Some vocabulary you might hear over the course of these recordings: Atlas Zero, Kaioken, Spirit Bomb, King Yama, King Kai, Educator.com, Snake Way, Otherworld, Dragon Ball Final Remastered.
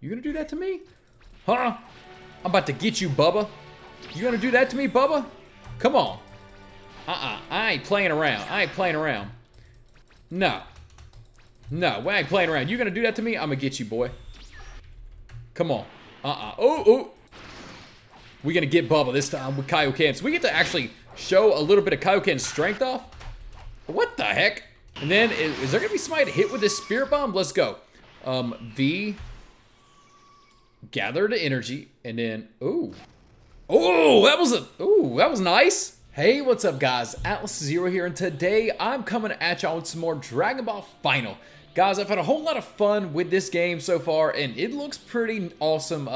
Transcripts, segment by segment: You gonna do that to me? Huh? I'm about to get you, Bubba. You gonna do that to me, Bubba? Come on. I ain't playing around. I ain't playing around. No. No, I ain't playing around. You gonna do that to me? I'm gonna get you, boy. Come on. Oh, oh. We're gonna get Bubba this time with Kaioken. So we get to actually show a little bit of Kaioken's strength off. What the heck? And then, is there gonna be somebody to hit with this Spirit Bomb? Let's go. V. Gather the energy, and then, ooh. Oh, that was that was nice. Hey, what's up guys? Atlas Zero here, and today I'm coming at y'all with some more Dragon Ball Final. Guys, I've had a whole lot of fun with this game so far, and it looks pretty awesome.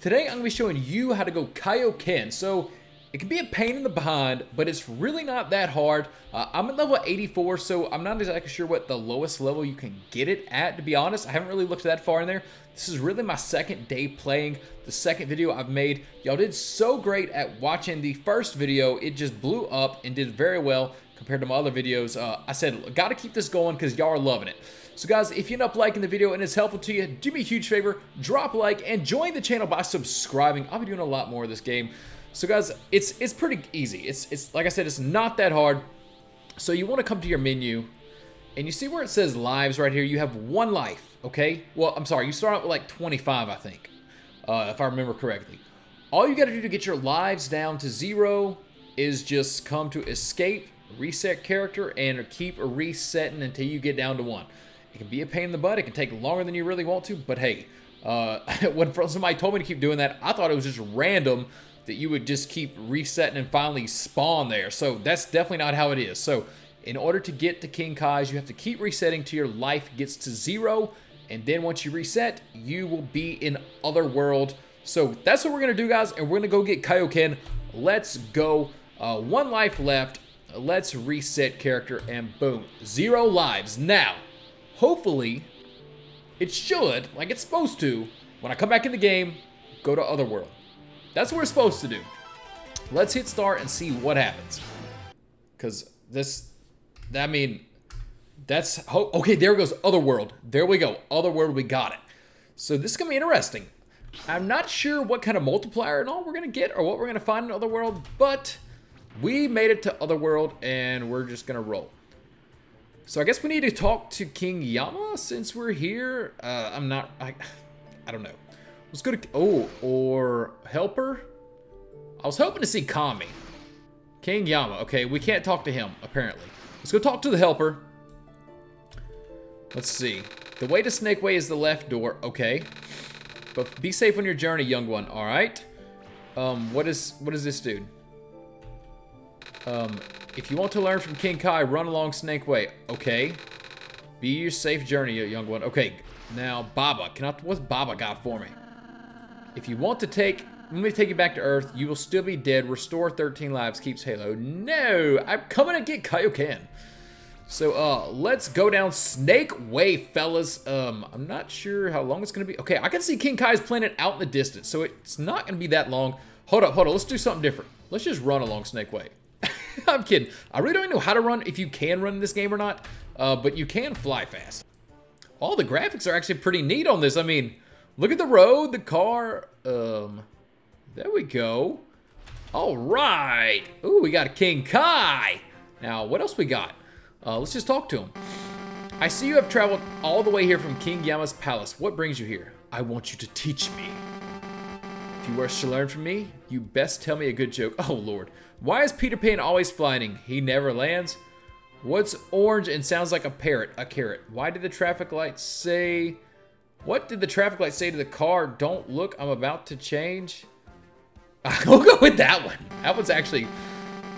Today I'm gonna be showing you how to go Kaioken. So, it can be a pain in the behind, but it's really not that hard. I'm at level 84, so I'm not exactly sure what the lowest level you can get it at, to be honest. I haven't really looked that far in there. This is really my second day playing, the second video I've made. Y'all did so great at watching the first video. It just blew up and did very well compared to my other videos. I said, gotta keep this going because y'all are loving it. So guys, if you end up liking the video and it's helpful to you, do me a huge favor, drop a like and join the channel by subscribing. I'll be doing a lot more of this game. So guys, it's pretty easy. It's like I said, it's not that hard. So you want to come to your menu, and you see where it says lives right here. You have one life, okay? Well, I'm sorry, you start out with like 25, I think, if I remember correctly. All you got to do to get your lives down to 0 is just come to escape, reset character, and keep resetting until you get down to 1. It can be a pain in the butt. It can take longer than you really want to, but hey, when somebody told me to keep doing that, I thought it was just random that you would just keep resetting and finally spawn there. So that's definitely not how it is. So in order to get to King Kai's, you have to keep resetting till your life gets to 0. And then once you reset, you will be in Otherworld. So that's what we're gonna do, guys. And we're gonna go get Kaioken. Let's go. One life left. Let's reset character and boom, 0 lives. Now, hopefully it should, like it's supposed to, when I come back in the game, go to Otherworld. That's what we're supposed to do. Let's hit start and see what happens. Because this, I mean, that's, oh, okay, there goes Otherworld. There we go, Otherworld, we got it. So this is gonna be interesting. I'm not sure what kind of multiplier and all we're gonna get or what we're gonna find in Otherworld, but we made it to Otherworld and we're just gonna roll. So I guess we need to talk to King Yama since we're here. I don't know. Let's go to, oh, or Helper. I was hoping to see Kami. King Yama, okay, we can't talk to him, apparently. Let's go talk to the Helper. Let's see. The way to Snake Way is the left door, okay. But be safe on your journey, young one, all right? What is this dude? If you want to learn from King Kai, run along Snake Way, okay. Be your safe journey, young one, okay. Now, Baba, what's Baba got for me? If you want to let me take you back to Earth, you will still be dead. Restore 13 lives, keeps Halo. No, I'm coming to get Kaioken. So, let's go down Snake Way, fellas. I'm not sure how long it's gonna be. Okay, I can see King Kai's planet out in the distance, so it's not gonna be that long. Hold up, let's do something different. Let's just run along Snake Way. I'm kidding. I really don't know how to run, if you can run in this game or not, but you can fly fast. All the graphics are actually pretty neat on this. I mean, look at the road, the car, there we go. All right, ooh, we got a King Kai. Now, what else we got? Let's just talk to him. I see you have traveled all the way here from King Yama's palace. What brings you here? I want you to teach me. If you wish to learn from me, you best tell me a good joke. Oh Lord, why is Peter Pan always flying? He never lands. What's orange and sounds like a parrot, a carrot? Why did the traffic light say? What did the traffic light say to the car? Don't look, I'm about to change. I'll go with that one. That one's actually,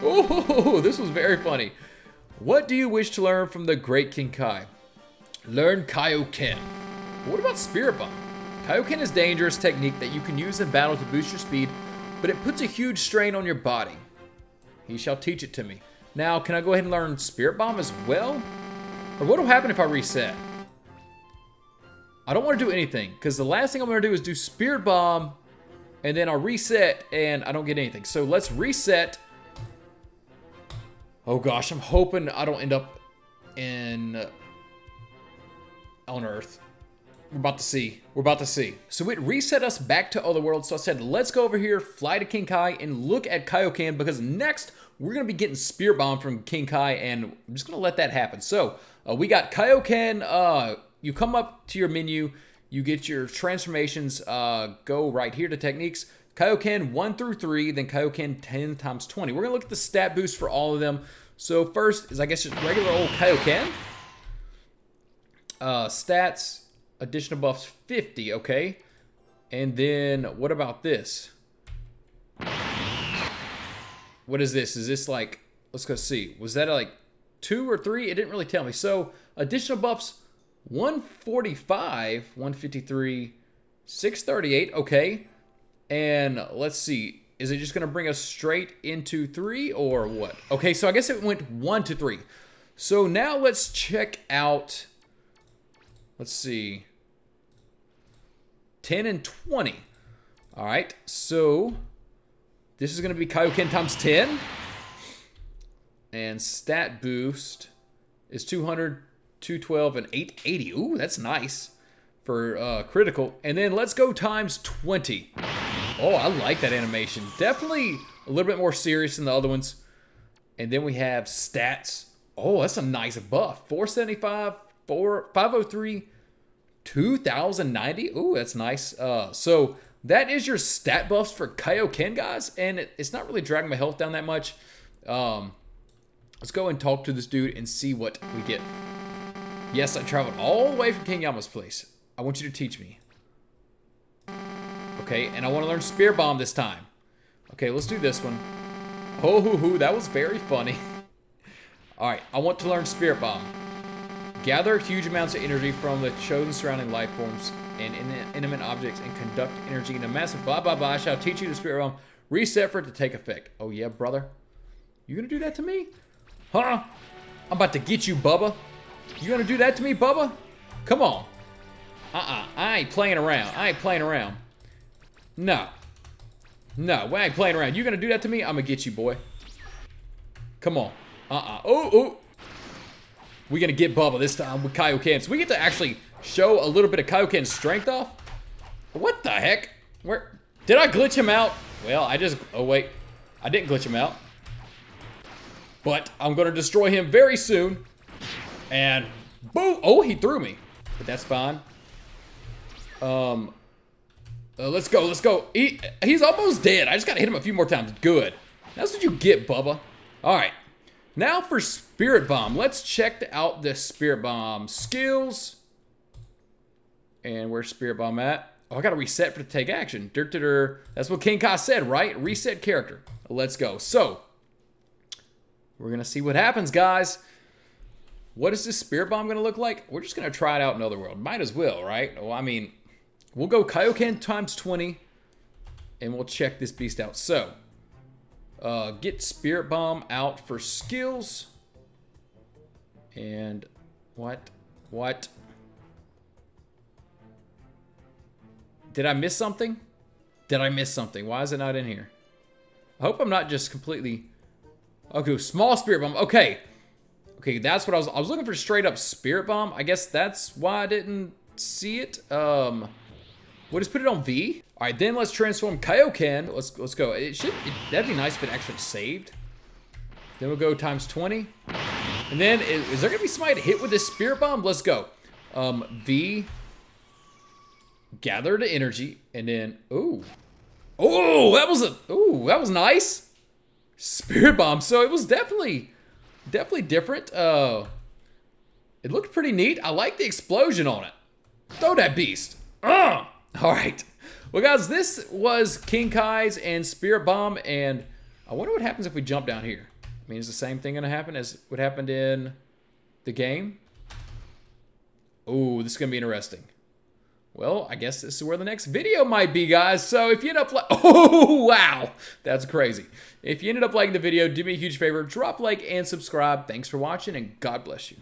oh, this was very funny. What do you wish to learn from the great King Kai? Learn Kaioken. What about Spirit Bomb? Kaioken is a dangerous technique that you can use in battle to boost your speed, but it puts a huge strain on your body. He shall teach it to me. Now, can I go ahead and learn Spirit Bomb as well? Or what'll happen if I reset? I don't want to do anything, because the last thing I'm going to do is do Spirit Bomb, and then I'll reset, and I don't get anything. So let's reset. Oh gosh, I'm hoping I don't end up on Earth. We're about to see. We're about to see. So it reset us back to Otherworld, so I said, let's go over here, fly to King Kai, and look at Kaioken, because next, we're going to be getting Spirit Bomb from King Kai, and I'm just going to let that happen. So, we got Kaioken, you come up to your menu, you get your transformations, go right here to techniques, Kaioken 1 through 3, then Kaioken 10 times 20. We're going to look at the stat boost for all of them. So first is, I guess, just regular old Kaioken. Stats, additional buffs 50, okay. And then, what about this? What is this? Is this like, let's go see. Was that like 2 or 3? It didn't really tell me. So, additional buffs 145, 153, 638, okay. And let's see, is it just gonna bring us straight into 3 or what? Okay, so I guess it went 1 to 3. So now let's check out, let's see, 10 and 20. All right, so this is gonna be Kaioken times 10. And stat boost is 200, 212, and 880. Ooh, that's nice for critical. And then let's go times 20. Oh, I like that animation. Definitely a little bit more serious than the other ones. And then we have stats. Oh, that's a nice buff. 475, 503, 2090. Ooh, that's nice. So that is your stat buffs for Kaioken, guys. And it's not really dragging my health down that much. Let's go and talk to this dude and see what we get. Yes, I traveled all the way from King Yama's place. I want you to teach me. Okay, and I want to learn Spirit Bomb this time. Okay, let's do this one. Ho hoo hoo, that was very funny. All right, I want to learn Spirit Bomb. Gather huge amounts of energy from the chosen surrounding life forms and inanimate objects and conduct energy in a massive blah, blah, blah. I shall teach you the Spirit Bomb. Reset for it to take effect. Oh yeah, brother. You gonna do that to me? Huh? I'm about to get you, Bubba. You gonna do that to me, Bubba? Come on. Uh-uh, I ain't playing around. I ain't playing around. No. No, we ain't playing around. You gonna do that to me? I'm gonna get you, boy. Come on. Uh-uh. Oh, oh. We're gonna get Bubba this time with Kaioken. So we get to actually show a little bit of Kaioken's strength off. What the heck? Where? Did I glitch him out? Well, I just... Oh, wait. I didn't glitch him out. But I'm gonna destroy him very soon. And... Boom! Oh, he threw me. But that's fine. Let's go, let's go. He's almost dead. I just gotta hit him a few more times. Good. That's what you get, Bubba. All right. Now for Spirit Bomb. Let's check out the Spirit Bomb skills. And where's Spirit Bomb at? Oh, I gotta reset for to take action. That's what King Kai said, right? Reset character. Let's go. So, we're gonna see what happens, guys. What is this Spirit Bomb gonna look like? We're just gonna try it out in Otherworld. Might as well, right? Well, I mean... We'll go Kaioken times 20, and we'll check this beast out. So, get Spirit Bomb out for skills. And what? Did I miss something? Did I miss something? Why is it not in here? I hope I'm not just completely... Okay, small Spirit Bomb. Okay. Okay, that's what I was looking for, straight up Spirit Bomb. I guess that's why I didn't see it. We'll just put it on V. All right, then let's transform Kaioken. Let's go. That'd be nice if it actually saved. Then we'll go times 20. And then, is there gonna be somebody to hit with this Spirit Bomb? Let's go. V, gather the energy, and then, ooh. Oh, that was nice. Spirit Bomb, so it was definitely different. It looked pretty neat. I like the explosion on it. Throw that beast. Ugh! All right, well guys, this was King Kai's and Spirit Bomb, and I wonder what happens if we jump down here. I mean, is the same thing gonna happen as what happened in the game? Oh, this is gonna be interesting. Well, I guess this is where the next video might be, guys. So if you end up like, oh wow, that's crazy. If you ended up liking the video, do me a huge favor, drop a like and subscribe. Thanks for watching, and God bless you.